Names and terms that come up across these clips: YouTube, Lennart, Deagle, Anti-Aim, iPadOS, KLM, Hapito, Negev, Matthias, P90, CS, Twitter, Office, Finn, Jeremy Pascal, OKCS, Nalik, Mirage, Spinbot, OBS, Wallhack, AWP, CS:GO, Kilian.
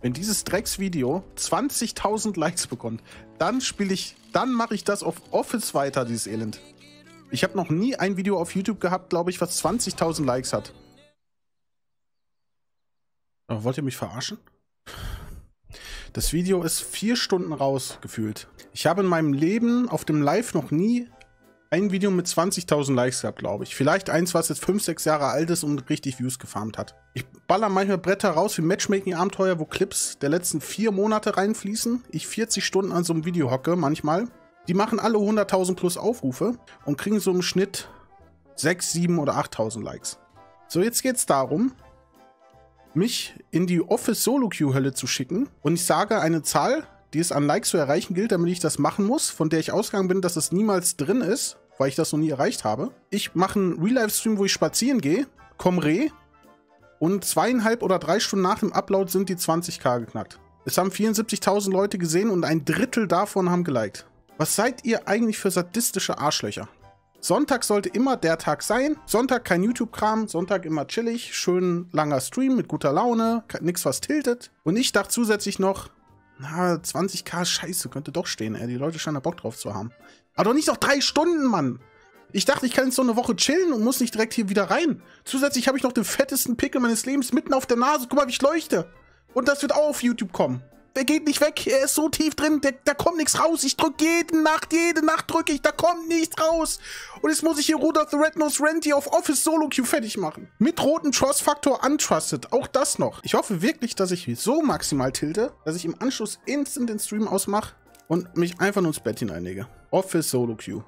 Wenn dieses Drecksvideo 20.000 Likes bekommt, dann spiele ich, dann mache ich das auf Office weiter, dieses Elend. Ich habe noch nie ein Video auf YouTube gehabt, glaube ich, was 20.000 Likes hat. Aber wollt ihr mich verarschen? Das Video ist 4 Stunden raus, gefühlt. Ich habe in meinem Leben auf dem Live noch nie ein Video mit 20.000 Likes gehabt, glaube ich. Vielleicht eins, was jetzt 5, 6 Jahre alt ist und richtig Views gefarmt hat. Ich baller manchmal Bretter raus wie Matchmaking-Abenteuer, wo Clips der letzten 4 Monate reinfließen. Ich 40 Stunden an so einem Video hocke manchmal. Die machen alle 100.000 plus Aufrufe und kriegen so im Schnitt 6, 7 oder 8.000 Likes. So, jetzt geht es darum, mich in die Office SoloQ-Hölle zu schicken, und ich sage eine Zahl, die es an Likes zu erreichen gilt, damit ich das machen muss, von der ich ausgegangen bin, dass es niemals drin ist, weil ich das noch nie erreicht habe. Ich mache einen Real-Life-Stream, wo ich spazieren gehe, komm re, und 2,5 oder 3 Stunden nach dem Upload sind die 20.000 geknackt. Es haben 74.000 Leute gesehen und 1/3 davon haben geliked. Was seid ihr eigentlich für sadistische Arschlöcher? Sonntag sollte immer der Tag sein. Sonntag kein YouTube-Kram, Sonntag immer chillig, schön langer Stream mit guter Laune, nix was tiltet. Und ich dachte zusätzlich noch, na, 20.000, scheiße, könnte doch stehen, ey. Die Leute scheinen da Bock drauf zu haben. Aber doch nicht noch 3 Stunden, Mann! Ich dachte, ich kann jetzt so eine Woche chillen und muss nicht direkt hier wieder rein. Zusätzlich habe ich noch den fettesten Pickel meines Lebens mitten auf der Nase. Guck mal, wie ich leuchte. Und das wird auch auf YouTube kommen. Der geht nicht weg, er ist so tief drin, da kommt nichts raus. Ich drücke jede Nacht drücke ich, da kommt nichts raus. Und jetzt muss ich hier Röder the Red Nose Ranty auf Office Solo Q fertig machen. Mit roten Trust Faktor Untrusted, auch das noch. Ich hoffe wirklich, dass ich so maximal tilte, dass ich im Anschluss instant den Stream ausmache und mich einfach nur ins Bett hineinlege. Office Solo Q.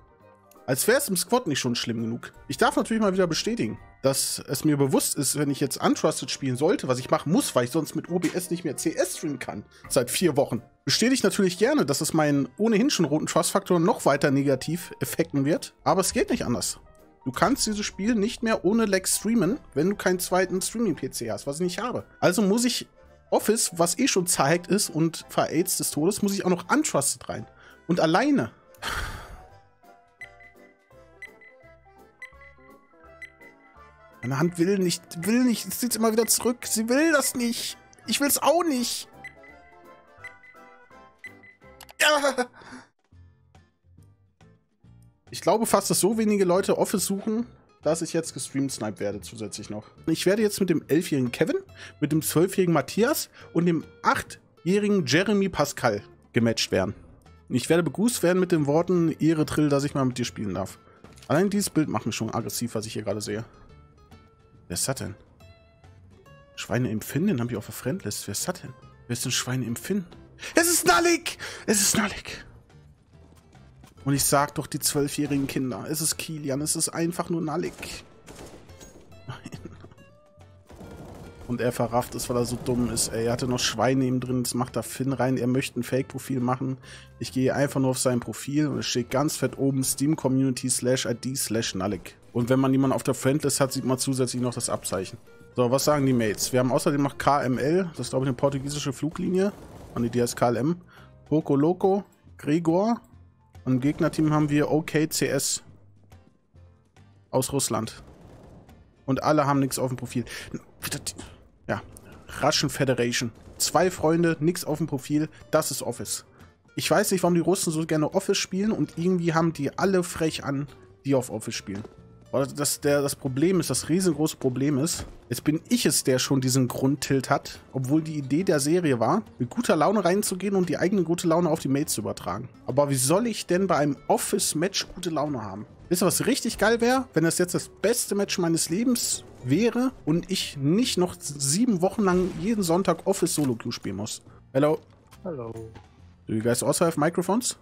Als wäre es im Squad nicht schon schlimm genug. Ich darf natürlich mal wieder bestätigen, dass es mir bewusst ist, wenn ich jetzt Untrusted spielen sollte, was ich machen muss, weil ich sonst mit OBS nicht mehr CS streamen kann, seit 4 Wochen. Bestätige ich natürlich gerne, dass es meinen ohnehin schon roten Trust-Faktor noch weiter negativ effekten wird, aber es geht nicht anders. Du kannst dieses Spiel nicht mehr ohne Lag streamen, wenn du keinen zweiten Streaming-PC hast, was ich nicht habe. Also muss ich Office, was eh schon zerhackt ist und veraids des Todes, muss ich auch noch Untrusted rein. Und alleine... Meine Hand will nicht, zieht immer wieder zurück. Sie will das nicht. Ich will es auch nicht. Ja. Ich glaube fast, dass so wenige Leute Office suchen, dass ich jetzt gestreamsniped werde zusätzlich noch. Ich werde jetzt mit dem 11-jährigen Kevin, mit dem 12-jährigen Matthias und dem 8-jährigen Jeremy Pascal gematcht werden. Ich werde begrüßt werden mit den Worten, Ehre Trill, dass ich mal mit dir spielen darf. Allein dieses Bild macht mich schon aggressiv, was ich hier gerade sehe. Wer ist das denn? Schweine im Finn, den habe ich auf der Friendlist. Wer ist das denn? Wer ist denn Schweine im Finn? Es ist Nalik! Es ist Nalik! Und ich sag doch die 12-jährigen Kinder. Es ist Kilian, es ist einfach nur Nalik. Nein. Und er verrafft es, weil er so dumm ist. Ey, er hatte noch Schweine eben drin, das macht da Finn rein. Er möchte ein Fake-Profil machen. Ich gehe einfach nur auf sein Profil und es steht ganz fett oben Steam-Community/ID/Nalik. Und wenn man jemanden auf der Friendlist hat, sieht man zusätzlich noch das Abzeichen. So, was sagen die Mates? Wir haben außerdem noch KML, das ist glaube ich eine portugiesische Fluglinie. Die heißt KLM. Poco Loco, Gregor. Und im Gegnerteam haben wir OKCS. Aus Russland. Und alle haben nichts auf dem Profil. Ja, Russian Federation. 2 Freunde, nichts auf dem Profil. Das ist Office. Ich weiß nicht, warum die Russen so gerne Office spielen und irgendwie haben die alle frech an, die auf Office spielen. Das Problem ist, das riesengroße Problem ist, jetzt bin ich es, der schon diesen Grundtilt hat, obwohl die Idee der Serie war, mit guter Laune reinzugehen und die eigene gute Laune auf die Mates zu übertragen. Aber wie soll ich denn bei einem Office-Match gute Laune haben? Wisst ihr, was richtig geil wäre? Wenn das jetzt das beste Match meines Lebens wäre und ich nicht noch 7 Wochen lang jeden Sonntag Office SoloQ spielen muss. Hello. Hello. Do you guys also have microphones?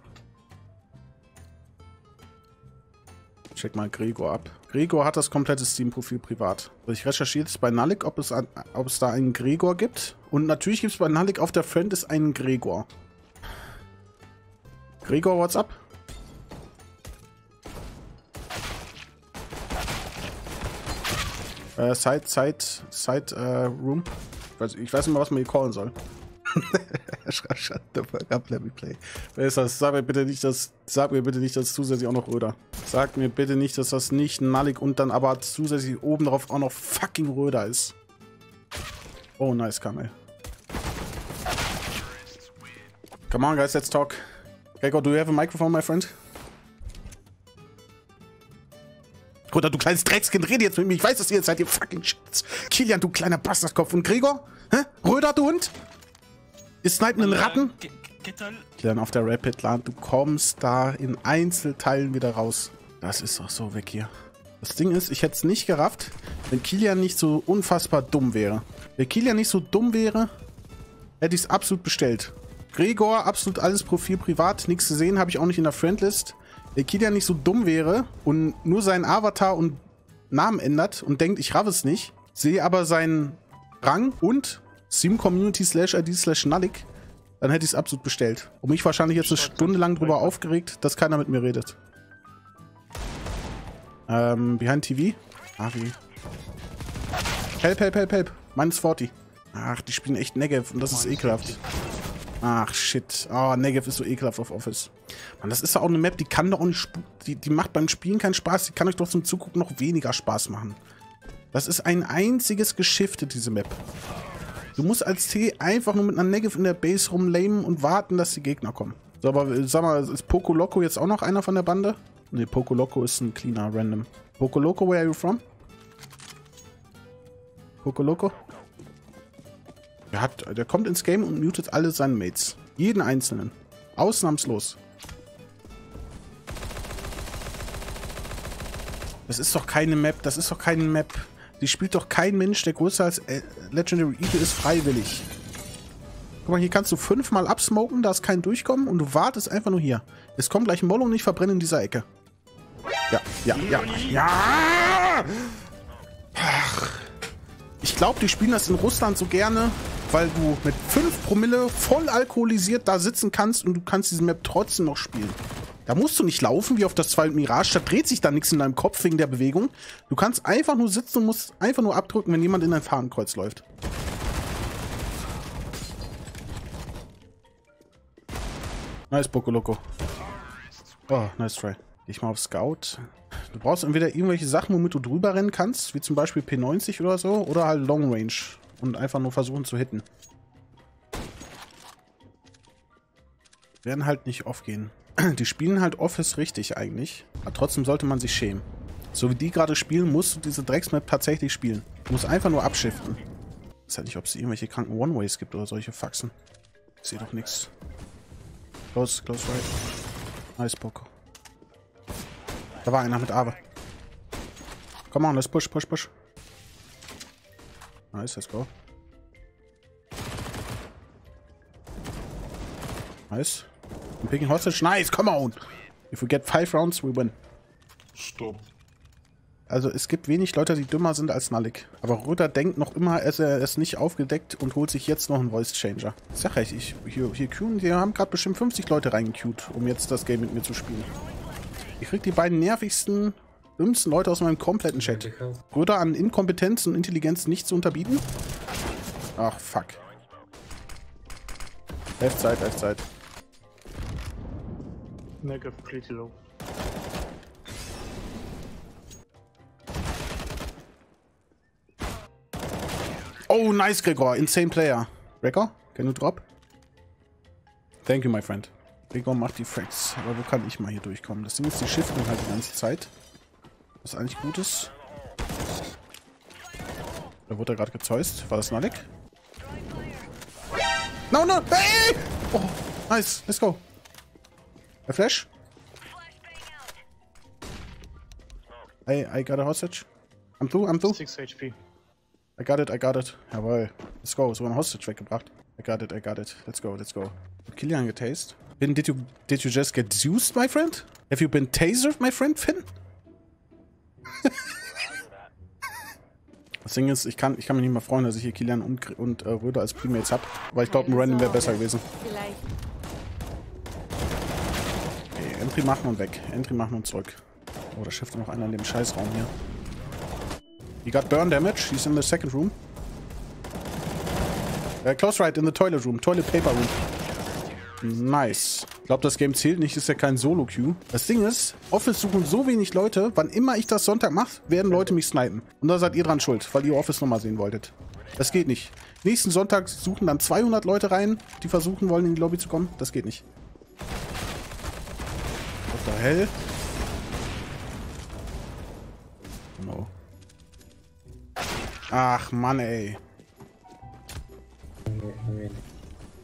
Check mal Gregor ab. Gregor hat das komplette Steam-Profil privat. Also ich recherchiere jetzt bei Nalik, ob es da einen Gregor gibt. Und natürlich gibt es bei Nalik auf der Friendlist einen Gregor. Gregor, what's up? Side Room. Ich weiß nicht mal, was man hier callen soll. Shut the fuck up, let me play. Wer ist das? Sag mir bitte nicht, dass zusätzlich auch noch Röder. Sag mir bitte nicht, dass das nicht Nalik und dann aber zusätzlich oben drauf auch noch fucking Röder ist. Oh, nice Kamel. Come on, guys, let's talk. Gregor, do you have a microphone, my friend? Oder du kleines Dreckskind, rede jetzt mit mir. Ich weiß, dass ihr jetzt seid, ihr fucking Shits. Kilian, du kleiner Bastardkopf. Und Gregor? Hä? Röder, du Hund? Ihr snipen einen Ratten? Kilian, auf der Rapid Land. Du kommst da in Einzelteilen wieder raus. Das ist doch so weg hier. Das Ding ist, ich hätte es nicht gerafft, wenn Kilian nicht so unfassbar dumm wäre. Wenn Kilian nicht so dumm wäre, hätte ich es absolut bestellt. Gregor, absolut alles Profil privat. Nichts gesehen, habe ich auch nicht in der Friendlist. Wenn Kilian nicht so dumm wäre und nur seinen Avatar und Namen ändert und denkt, ich raff es nicht, sehe aber seinen Rang und Steam-Community/ID/Nalik, dann hätte ich es absolut bestellt. Und mich wahrscheinlich jetzt eine Stunde lang drüber aufgeregt, dass keiner mit mir redet. Behind TV? Ach wie. Help, help, help, help. Meines 40. Ach, die spielen echt Negev und das ist ekelhaft. Ach, shit. Oh, Negev ist so ekelhaft auf Office. Mann, das ist ja auch eine Map, die kann doch auch nicht... Die macht beim Spielen keinen Spaß, die kann euch doch zum Zugucken noch weniger Spaß machen. Das ist ein einziges Geschifte, diese Map. Du musst als T einfach nur mit einer Negev in der Base rumlamen und warten, dass die Gegner kommen. So, aber sag mal, ist Poco Loco jetzt auch noch einer von der Bande? Ne, Poco Loco ist ein cleaner, random. Poco Loco, where are you from? Poco Loco? Der kommt ins Game und mutet alle seine Mates. Jeden einzelnen. Ausnahmslos. Das ist doch keine Map, das ist doch keine Map. Die spielt doch kein Mensch, der größer als Legendary Eagle ist, freiwillig. Guck mal, hier kannst du 5-mal absmoken, da ist kein Durchkommen und du wartest einfach nur hier. Es kommt gleich ein Moll und ich verbrenne in dieser Ecke. Ja, ja, ja, ja! Ach. Ich glaube, die spielen das in Russland so gerne, weil du mit 5 Promille voll alkoholisiert da sitzen kannst und du kannst diesen Map trotzdem noch spielen. Da musst du nicht laufen, wie auf das 2 Mirage, da dreht sich da nichts in deinem Kopf wegen der Bewegung. Du kannst einfach nur sitzen und musst einfach nur abdrücken, wenn jemand in dein Fahnenkreuz läuft. Nice, Poco Loco. Oh, nice try. Geh ich mal auf Scout. Du brauchst entweder irgendwelche Sachen, womit du drüber rennen kannst, wie zum Beispiel P90 oder so, oder halt Long Range und einfach nur versuchen zu hitten. Wir werden halt nicht off gehen. Die spielen halt Office richtig eigentlich, aber trotzdem sollte man sich schämen. So wie die gerade spielen, musst du diese Drecksmap tatsächlich spielen. Du musst einfach nur abschiften. Ich weiß halt nicht, ob es irgendwelche kranken One-Ways gibt oder solche Faxen. Ich sehe doch nichts. Close, close right. Nice, Poco. Da war einer mit Awe. Come on, let's push, push, push. Nice, let's go. Nice. I'm picking hostage. Nice, come on. If we get 5 rounds, we win. Stop. Also es gibt wenig Leute, die dümmer sind als Nalik. Aber Röder denkt noch immer, er ist nicht aufgedeckt und holt sich jetzt noch einen Voice Changer. Ich sag echt, hier queuen, die haben gerade bestimmt 50 Leute reingequeued, um jetzt das Game mit mir zu spielen. Ich krieg die beiden nervigsten, dümmsten Leute aus meinem kompletten Chat. Röder an Inkompetenz und Intelligenz nicht zu unterbieten? Ach, fuck. Left side, left side. Negative, pretty low. Oh, nice, Gregor. Insane player. Gregor, can you drop? Thank you, my friend. Gregor macht die Frags. Aber wo kann ich mal hier durchkommen? Das Ding ist, die shiften halt die ganze Zeit. Was eigentlich gut ist. Da wurde er gerade gezäust. War das Nalik? No, no! Hey! Oh, nice. Let's go. A flash? I got a hostage. I'm through, I'm through. 6 HP. I got it, I got it. Jawohl. Let's go. So ein Hostage weggebracht. I got it, I got it. Let's go, let's go. Kilian getased. Finn, did you just get juiced, my friend? Have you been tasered, my friend, Finn? Das Ding ist, ich kann mich nicht mal freuen, dass ich hier Kilian und Röder als Primates hab. Weil ich glaube, ein Random wäre besser gewesen. Okay, Entry machen und weg. Entry machen und zurück. Oh, da schifft noch einer in dem Scheißraum hier. He got burn damage. He's in the second room. Close right in the toilet room. Toilet paper room. Nice. Ich glaube, das Game zählt nicht. Ist ja kein Solo-Queue. Das Ding ist, Office suchen so wenig Leute. Wann immer ich das Sonntag mache, werden Leute mich snipen. Und da seid ihr dran schuld, weil ihr Office nochmal sehen wolltet. Das geht nicht. Nächsten Sonntag suchen dann 200 Leute rein, die versuchen wollen, in die Lobby zu kommen. Das geht nicht. What the hell? Genau. Ach, Mann, ey.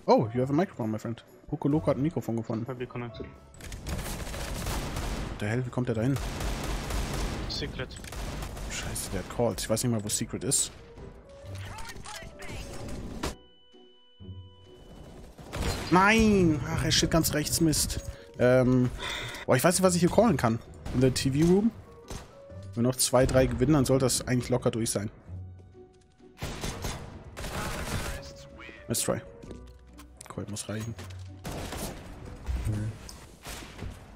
Oh, you have a microphone, my friend. Poco Loco hat ein Mikrofon gefunden. Der Hell, wie kommt der da hin? Secret. Scheiße, der hat called. Ich weiß nicht mal, wo Secret ist. Nein! Ach, er steht ganz rechts, Mist. Boah, ich weiß nicht, was ich hier callen kann. In der TV-Room. Wenn wir noch 2, 3 gewinnen, dann sollte das eigentlich locker durch sein. Let's try. Colt muss reichen.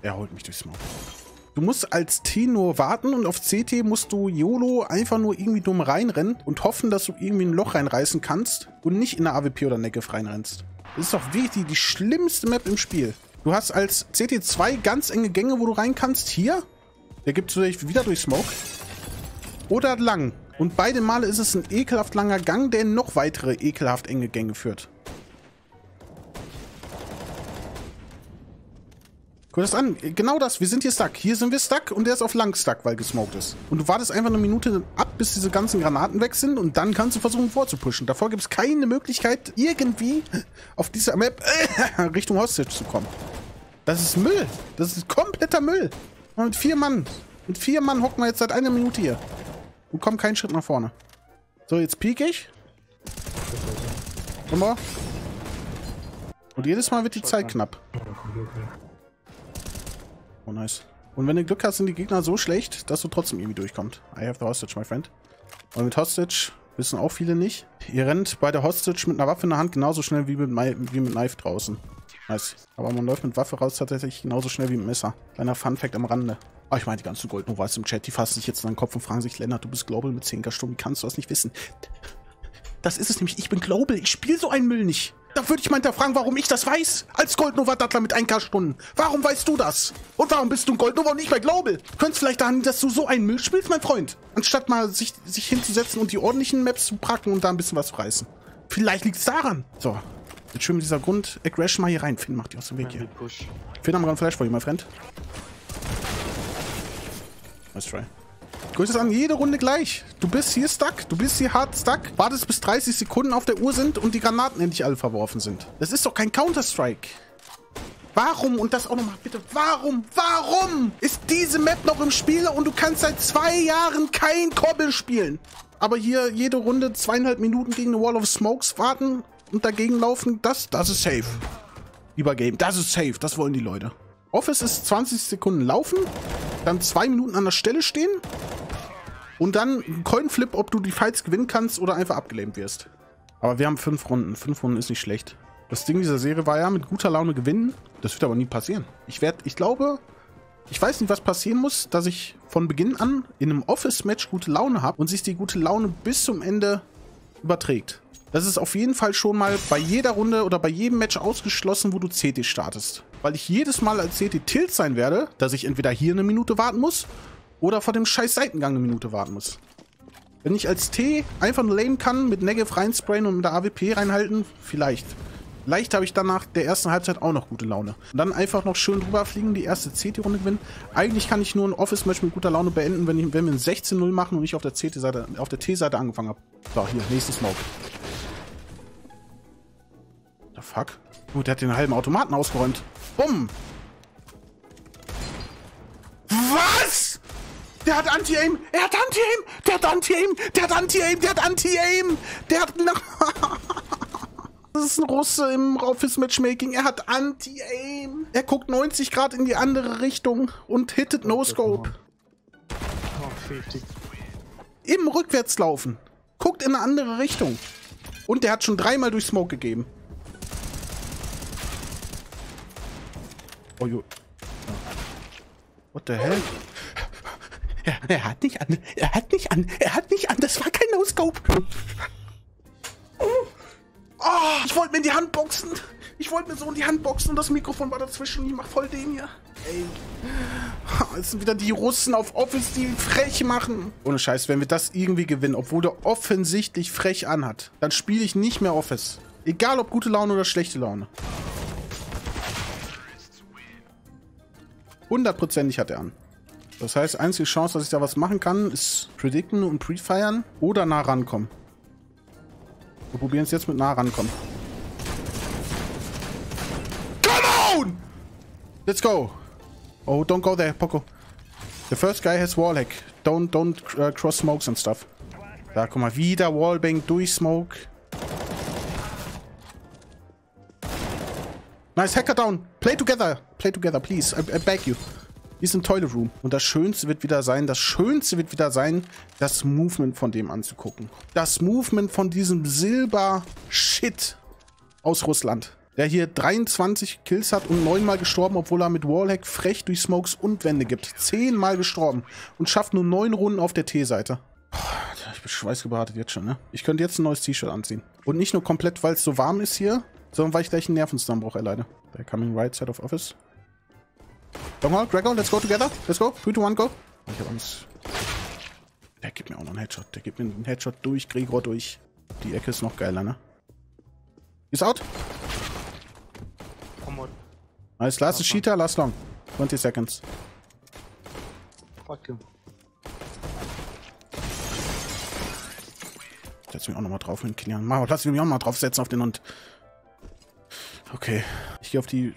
Er holt mich durchs Maul. Du musst als T nur warten und auf CT musst du YOLO einfach nur irgendwie dumm reinrennen und hoffen, dass du irgendwie ein Loch reinreißen kannst und nicht in der AWP oder Negev reinrennst. Das ist doch wirklich die schlimmste Map im Spiel. Du hast als CT2 ganz enge Gänge, wo du rein kannst. Hier, der gibt es wieder durch Smoke. Oder lang. Und beide Male ist es ein ekelhaft langer Gang, der in noch weitere ekelhaft enge Gänge führt. Guck das an. Genau das. Wir sind hier stuck. Hier sind wir stuck und der ist auf lang stuck, weil gesmoked ist. Und du wartest einfach eine Minute ab, bis diese ganzen Granaten weg sind und dann kannst du versuchen vorzupushen. Davor gibt es keine Möglichkeit, irgendwie auf dieser Map Richtung Hostage zu kommen. Das ist Müll. Das ist kompletter Müll. Und mit 4 Mann. Mit 4 Mann hocken wir jetzt seit einer Minute hier. Und kommen keinen Schritt nach vorne. So, jetzt pieke ich. Und jedes Mal wird die Zeit knapp. Oh, nice. Und wenn du Glück hast, sind die Gegner so schlecht, dass du trotzdem irgendwie durchkommst. I have the hostage, my friend. Und mit Hostage wissen auch viele nicht. Ihr rennt bei der Hostage mit einer Waffe in der Hand genauso schnell wie mit Knife draußen. Nice. Aber man läuft mit Waffe raus tatsächlich genauso schnell wie mit Messer. Kleiner Funfact am Rande. Oh, ich meine, die ganzen Goldnovas im Chat, die fassen sich jetzt in den Kopf und fragen sich, Lennart, du bist Global mit 10k Stunden, wie kannst du das nicht wissen? Das ist es nämlich, ich bin Global, ich spiele so einen Müll nicht. Da würde ich mal hinterfragen, warum ich das weiß, als Goldnova-Dattler mit 1k Stunden. Warum weißt du das? Und warum bist du ein Goldnova und nicht bei Global? Könntest vielleicht daran, dass du so einen Müll spielst, mein Freund? Anstatt mal sich hinzusetzen und die ordentlichen Maps zu packen und da ein bisschen was zu reißen. Vielleicht liegt es daran. So, jetzt schön mit dieser Grund-Aggression mal hier rein. Finn, mach die aus dem Weg hier. Finn, haben wir einen Flash vor dir, mein Freund. Let's try. Grüß es an, jede Runde gleich. Du bist hier stuck, du bist hier hart stuck. Wartest bis 30 Sekunden auf der Uhr sind und die Granaten endlich alle verworfen sind. Das ist doch kein Counter-Strike. Warum, und das auch nochmal bitte, warum ist diese Map noch im Spiel und du kannst seit 2 Jahren kein Kobbel spielen? Aber hier jede Runde 2,5 Minuten gegen eine Wall of Smokes warten und dagegen laufen, das ist safe. Lieber Game, das ist safe, das wollen die Leute. Office ist 20 Sekunden laufen, dann 2 Minuten an der Stelle stehen und dann Coinflip, ob du die Fights gewinnen kannst oder einfach abgelähmt wirst. Aber wir haben 5 Runden. 5 Runden ist nicht schlecht. Das Ding dieser Serie war ja, mit guter Laune gewinnen. Das wird aber nie passieren. Ich weiß nicht, was passieren muss, dass ich von Beginn an in einem Office-Match gute Laune habe und sich die gute Laune bis zum Ende überträgt. Das ist auf jeden Fall schon mal bei jeder Runde oder bei jedem Match ausgeschlossen, wo du CT startest. Weil ich jedes Mal als CT tilt sein werde, dass ich entweder hier eine Minute warten muss oder vor dem scheiß Seitengang eine Minute warten muss. Wenn ich als T einfach nur lane kann, mit Negev reinsprayen und mit der AWP reinhalten, vielleicht. Vielleicht habe ich danach der ersten Halbzeit auch noch gute Laune. Und dann einfach noch schön drüber fliegen, die erste CT-Runde gewinnen. Eigentlich kann ich nur ein Office-Match mit guter Laune beenden, wenn wir ein 16-0 machen und ich auf der CT-Seite, auf der T-Seite angefangen habe. So, hier, nächstes Smoke. The fuck? Gut, der hat den halben Automaten ausgeräumt. Bumm! Was? Der hat Anti-Aim! Er hat Anti-Aim! Der hat Anti-Aim! Der hat Anti-Aim! Der hat Anti-Aim! Der hat... Das ist ein Russe im Office-Matchmaking. Er hat Anti-Aim. Er guckt 90 Grad in die andere Richtung und hittet No-Scope. Im Rückwärtslaufen. Guckt in eine andere Richtung. Und der hat schon 3-mal durch Smoke gegeben. Oh, jo. What the hell? Er hat nicht an. Das war kein No-Scope. Oh, ich wollte mir in die Hand boxen. Ich wollte mir so in die Hand boxen und das Mikrofon war dazwischen. Ich mach voll den hier. Ey. Es sind wieder die Russen auf Office, die frech machen. Ohne Scheiß, wenn wir das irgendwie gewinnen, obwohl der offensichtlich frech anhat, dann spiele ich nicht mehr Office. Egal ob gute Laune oder schlechte Laune. Hundertprozentig hat er an. Das heißt, einzige Chance, dass ich da was machen kann, ist predicten und prefiren oder nah rankommen. Wir probieren es jetzt mit nah rankommen. Come on! Let's go! Oh, don't go there, Poco. The first guy has Wallhack. Don't cross smokes and stuff. Da, guck mal, wieder Wallbang durch Smoke. Nice, Hacker down. Play together, please. I beg you. Wir sind im Toilet Room. Und das Schönste wird wieder sein, das Movement von dem anzugucken. Das Movement von diesem Silber-Shit aus Russland. Der hier 23 Kills hat und 9-mal gestorben, obwohl er mit Wallhack frech durch Smokes und Wände gibt. 10-mal gestorben und schafft nur 9 Runden auf der T-Seite. Ich bin schweißgebadet jetzt schon, ne? Ich könnte jetzt ein neues T-Shirt anziehen. Und nicht nur komplett, weil es so warm ist hier, sondern weil ich gleich einen Nervenzusammenbruch erleide. They're coming right side of office. Long haul, Gregor, let's go together. Let's go. 3, 2, 1, go. Ich hab Angst. Der gibt mir auch noch einen Headshot. Der gibt mir einen Headshot durch Gregor durch. Die Ecke ist noch geiler, ne? He's out. Come on. Nice, last Cheater, last long. 20 seconds. Fuck him. Setz mich auch nochmal drauf hin, Kilian. Mach, lass mich auch mal draufsetzen auf den Hund. Okay. Ich gehe auf die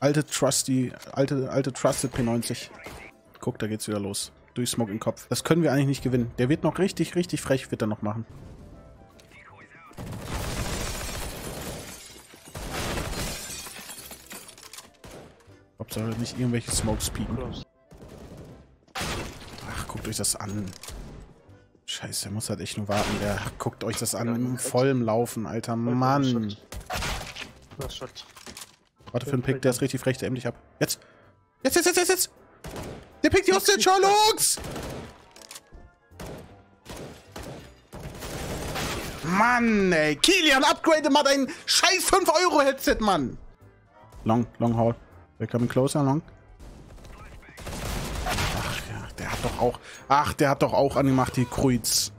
alte Trusted P90. Guck, da geht's wieder los. Durch Smoke im Kopf. Das können wir eigentlich nicht gewinnen. Der wird noch richtig frech, wird er noch machen. Hauptsache nicht irgendwelche Smokes pieken. Ach, guckt euch das an. Scheiße, der muss halt echt nur warten. Der guckt euch das an im vollen Laufen, alter Mann. Warte für den Pick, der ist richtig frech, der ämmt dich ab. Jetzt! Jetzt! Der pickt die Hostage, Sherlocks! Mann, ey! Kilian, upgrade mal dein scheiß 5-Euro-Headset, Mann! Long haul. They're coming closer, long. Ach ja, der hat doch auch... Ach, der hat doch auch angemacht, die Kreuz.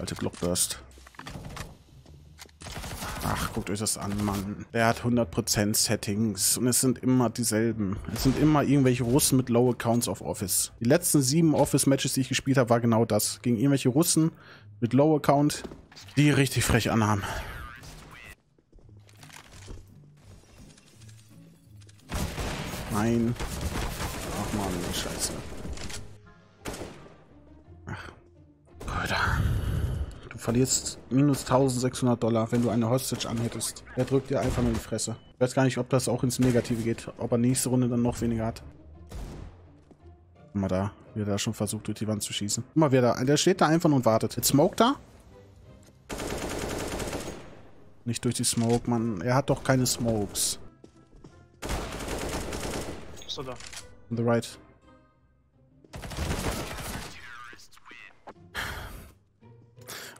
Alte Blockburst. Ach, guckt euch das an, Mann. Der hat 100% Settings und es sind immer dieselben. Es sind immer irgendwelche Russen mit Low Accounts auf Office. Die letzten 7 Office-Matches, die ich gespielt habe, war genau das. Gegen irgendwelche Russen mit Low Account, die richtig frech anhaben. Nein. Ach Mann, Scheiße. Ach. Röder. Verlierst minus $1600, wenn du eine Hostage anhättest. Der drückt dir einfach nur die Fresse. Ich weiß gar nicht, ob das auch ins Negative geht, ob er nächste Runde dann noch weniger hat. Guck mal da, wie er da schon versucht, durch die Wand zu schießen. Guck mal, wer da, der steht da einfach und wartet. Jetzt smoked da. Nicht durch die Smoke, Mann. Er hat doch keine Smokes. So da. On the right.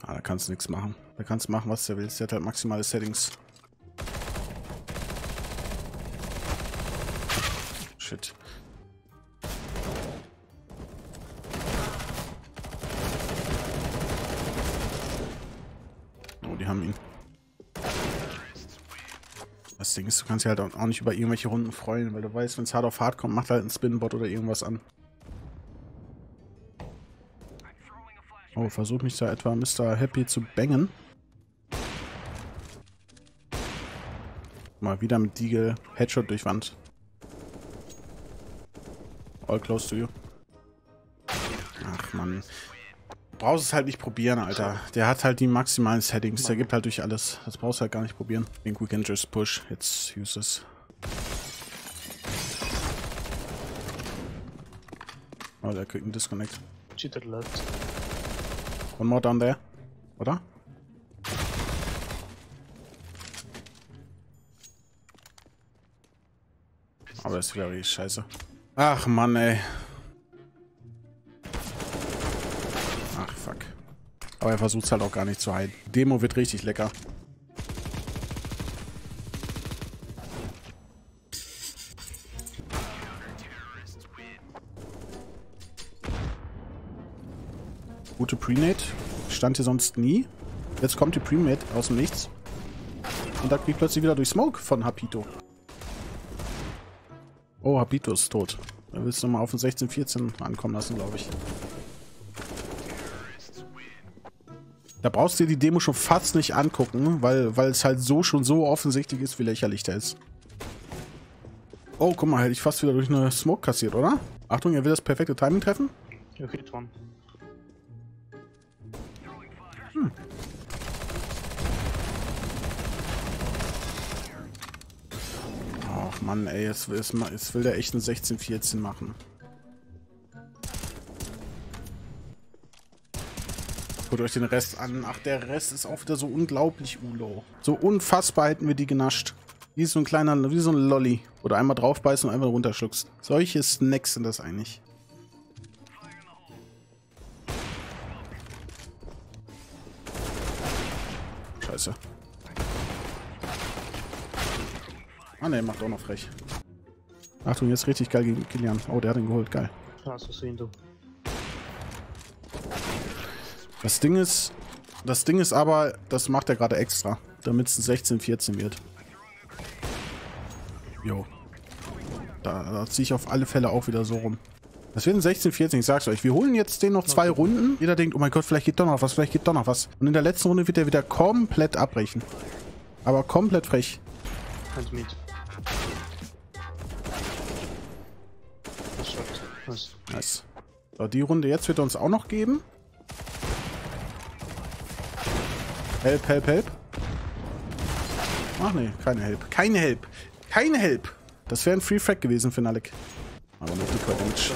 Ah, da kannst du nichts machen. Da kannst du machen, was du willst. Der hat halt maximale Settings. Shit. Oh, die haben ihn. Das Ding ist, du kannst dich halt auch nicht über irgendwelche Runden freuen, weil du weißt, wenn es hart auf hart kommt, macht halt ein Spinbot oder irgendwas an. Oh, versuch mich da etwa Mr. Happy zu bangen. Mal wieder mit Deagle. Headshot durch Wand. All close to you. Ach, Mann. Du brauchst es halt nicht probieren, Alter. Der hat halt die maximalen Settings. Der gibt halt durch alles. Das brauchst du halt gar nicht probieren. I think we can just push. It's useless. Oh, der kriegt einen Disconnect. Cheated left. One more down there, oder? Aber das ist wieder richtig scheiße. Ach Mann, ey. Aber er versucht es halt auch gar nicht zu hiden. Demo wird richtig lecker. Gute Prenate. Stand hier sonst nie. Jetzt kommt die Prenate aus dem Nichts. Und da kriegt plötzlich wieder durch Smoke von Hapito. Oh, Hapito ist tot. Da willst du nochmal auf den 16-14 ankommen lassen, glaube ich. Da brauchst du dir die Demo schon fast nicht angucken, weil es halt schon so offensichtlich ist, wie lächerlich der ist. Oh, guck mal, hätte ich fast wieder durch eine Smoke kassiert, oder? Achtung, er will das perfekte Timing treffen. Okay, Tom. Ach Mann, ey, jetzt will der echt einen 16-14 machen. Guckt euch den Rest an. Ach, der Rest ist auch wieder so unglaublich ulo. So unfassbar hätten wir die genascht. Wie so ein kleiner, wie so ein Lolli. Oder einmal draufbeißen und einmal runterschluckst. Solche Snacks sind das eigentlich. Scheiße. Ah ne, macht auch noch frech. Achtung, jetzt richtig geil gegen Kilian. Oh, der hat ihn geholt, geil. Das Ding ist aber, das macht er gerade extra, damit es 16-14 wird. Jo. Da ziehe ich auf alle Fälle auch wieder so rum. Das wird ein 16-14, ich sag's euch. Wir holen jetzt den noch 2 Runden. Jeder denkt, oh mein Gott, vielleicht geht doch noch was, vielleicht geht doch noch was. Und in der letzten Runde wird er wieder komplett abbrechen. Aber komplett frech. Hand mit. Nice. So, die Runde jetzt wird er uns auch noch geben. Help, help, help. Ach nee, keine Help. Keine Help. Keine Help. Das wäre ein Free Frag gewesen für Nalik. Aber noch die Coach.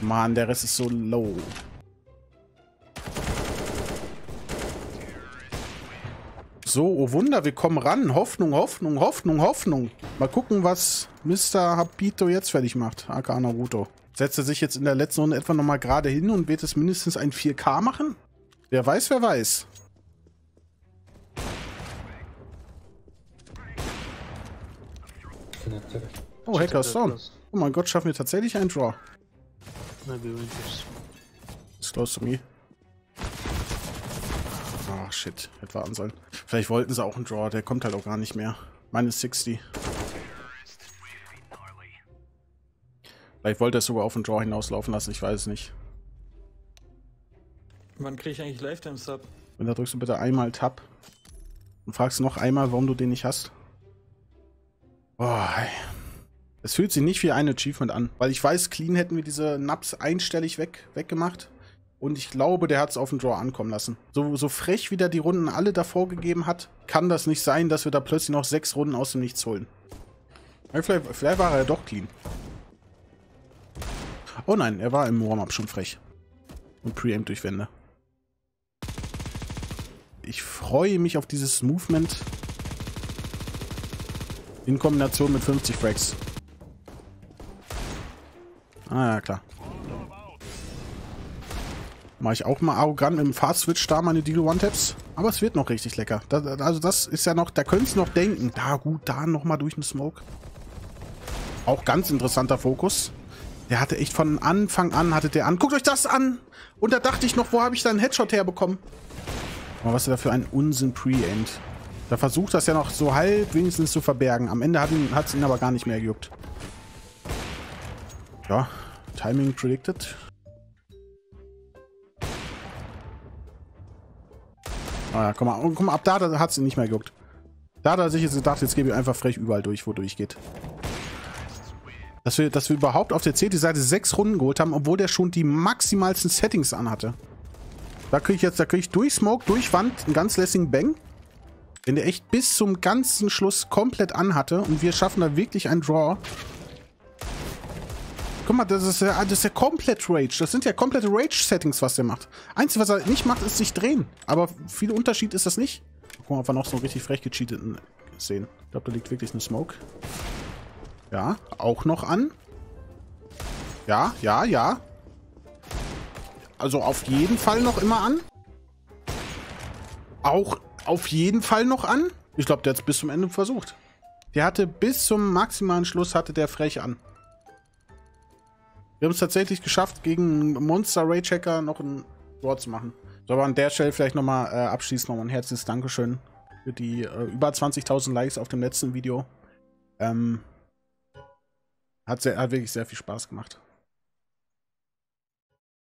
Mann, der Rest ist so low. So, oh Wunder, wir kommen ran. Hoffnung, Hoffnung, Hoffnung, Hoffnung. Mal gucken, was Mr. Hapito jetzt fertig macht. AK Naruto. Setzt er sich jetzt in der letzten Runde etwa nochmal gerade hin und wird es mindestens ein 4K machen? Wer weiß, wer weiß. Oh, Hackerstone. Oh mein Gott, schaffen wir tatsächlich einen Draw. It's close to me. Ah, shit. Hätte warten sollen. Vielleicht wollten sie auch einen Draw. Der kommt halt auch gar nicht mehr. Minus 60. Vielleicht wollte er es sogar auf den Draw hinauslaufen lassen. Ich weiß es nicht. Wann kriege ich eigentlich Lifetime-Sub? Und da drückst du bitte einmal Tab. Und fragst noch einmal, warum du den nicht hast. Boah, ey. Es fühlt sich nicht wie ein Achievement an. Weil ich weiß, clean hätten wir diese Naps einstellig weggemacht. Und ich glaube, der hat es auf den Draw ankommen lassen. So frech, wie der die Runden alle davor gegeben hat, kann das nicht sein, dass wir da plötzlich noch 6 Runden aus dem Nichts holen. Vielleicht war er ja doch clean. Oh nein, er war im Warm-Up schon frech. Und preempt durch Wände. Ich freue mich auf dieses Movement in Kombination mit 50 Frags. Ah ja, klar. Mache ich auch mal arrogant mit dem Fast-Switch da meine Deagle One-Taps. Aber es wird noch richtig lecker. Das ist ja noch, da könnt's noch denken. Da gut, da nochmal durch den Smoke. Auch ganz interessanter Fokus. Der hatte echt von Anfang an, guckt euch das an! Und da dachte ich noch, wo habe ich da einen Headshot herbekommen? Aber was ist da für ein Unsinn Pre-End? Da versucht das ja noch so halb wenigstens zu verbergen. Am Ende hat es ihn aber gar nicht mehr gejuckt. Ja, Timing predicted. Ah ja, komm mal, ab da hat es ihn nicht mehr gejuckt. Da hat er sich jetzt gedacht, jetzt gebe ich einfach frech überall durch, wo durchgeht. Dass wir überhaupt auf der CT-Seite 6 Runden geholt haben, obwohl der schon die maximalsten Settings anhatte. Da krieg ich durch Smoke, durch Wand einen ganz lässigen Bang. Wenn der echt bis zum ganzen Schluss komplett anhatte und wir schaffen da wirklich einen Draw. Guck mal, das ist ja komplett Rage. Das sind ja komplette Rage-Settings, was der macht. Einzige, was er nicht macht, ist sich drehen. Aber viel Unterschied ist das nicht. Guck mal, ob wir noch so einen richtig frech gecheateten sehen. Ich glaube, da liegt wirklich eine Smoke. Ja, auch noch an. Ja. Also auf jeden Fall noch immer an. Auch auf jeden Fall noch an. Ich glaube, der hat es bis zum Ende versucht. Der hatte bis zum maximalen Schluss, hatte der frech an. Wir haben es tatsächlich geschafft, gegen Monster Raychecker noch ein Tor zu machen. So, aber an der Stelle vielleicht nochmal abschließend nochmal ein herzliches Dankeschön für die über 20.000 Likes auf dem letzten Video. Hat wirklich sehr viel Spaß gemacht.